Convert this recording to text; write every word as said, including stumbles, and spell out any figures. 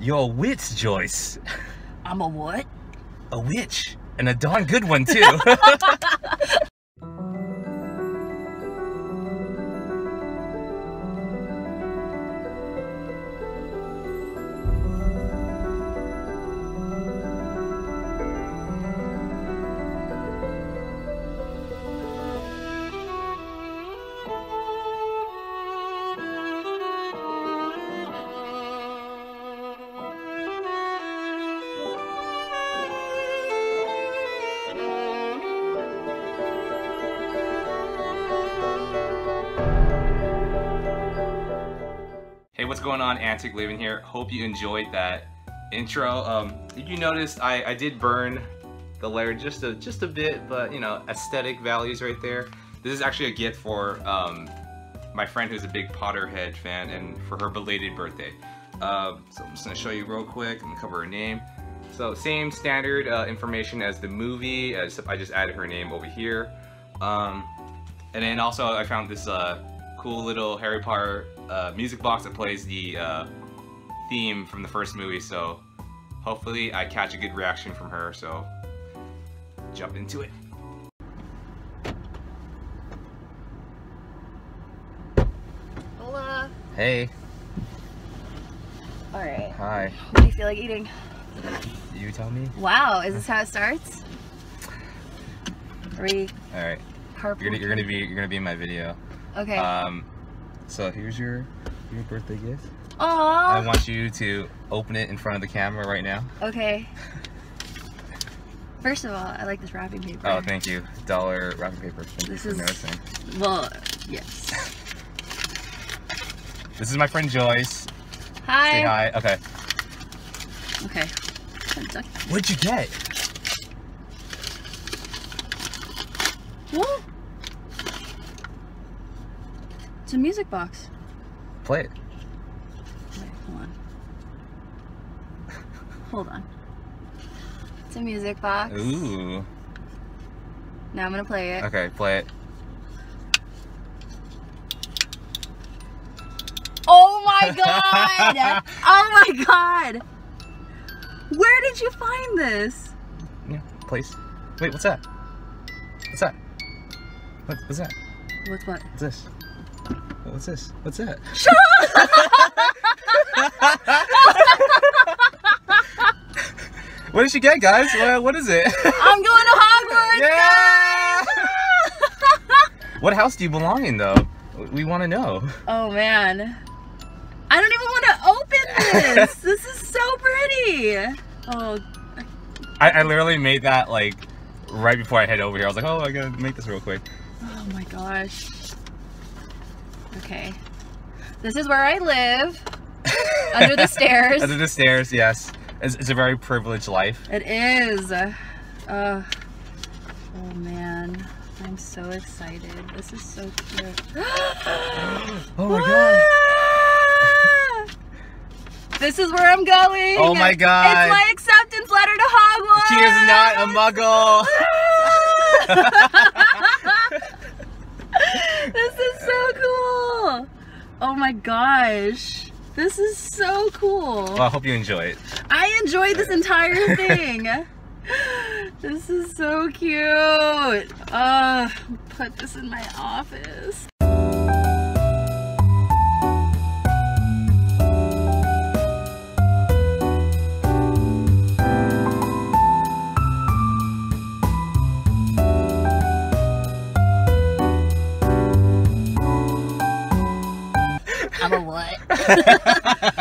You're a witch, Joyce. I'm a what? A witch. And a darn good one, too. What's going on, Antic-Liven here. Hope you enjoyed that intro. Um, if you noticed, I, I did burn the layer just a, just a bit, but you know, aesthetic values right there. This is actually a gift for um, my friend who's a big Potterhead fan and for her belated birthday. Uh, so I'm just gonna show you real quick and cover her name. So same standard uh, information as the movie, except I just added her name over here. Um, and then also I found this uh, cool little Harry Potter Uh, music box that plays the uh, theme from the first movie, so hopefully I catch a good reaction from her, so jump into it. Hola. Hey. Alright. Hi. What do you feel like eating? You tell me. Wow, is this how it starts? Three. Alright. You're, you're gonna be you're gonna be in my video. Okay. Um So here's your your birthday gift. Aww. I want you to open it in front of the camera right now. Okay. First of all, I like this wrapping paper. Oh, thank you. Dollar wrapping paper. Thank this you for is noticing. Well, yes. This is my friend Joyce. Hi. Say hi. Okay. Okay. What'd you get? What? It's a music box. Play it. Wait, hold on. Hold on. It's a music box. Ooh. Now I'm gonna play it. Okay, play it. Oh my god! Oh my god! Where did you find this? Yeah, place. Wait, what's that? What's that? What, what's that? What's what? What's this? What's this? What's that? Shut up! What did she get, guys? What, what is it? I'm going to Hogwarts! Yeah! What house do you belong in, though? We want to know. Oh, man. I don't even want to open this! This is so pretty! Oh. I, I literally made that, like, right before I head over here. I was like, oh, I gotta make this real quick. Oh, my gosh. Okay, this is where I live, under the stairs. Under the stairs, yes. It's, it's a very privileged life. It is. Uh, oh man, I'm so excited. This is so cute. Oh my god. This is where I'm going. Oh my god. It's my acceptance letter to Hogwarts. She is not a muggle. This is so cool. Oh my gosh, this is so cool. Well, I hope you enjoy it. I enjoyed this entire thing. This is so cute. Uh, put this in my office. I'm a what?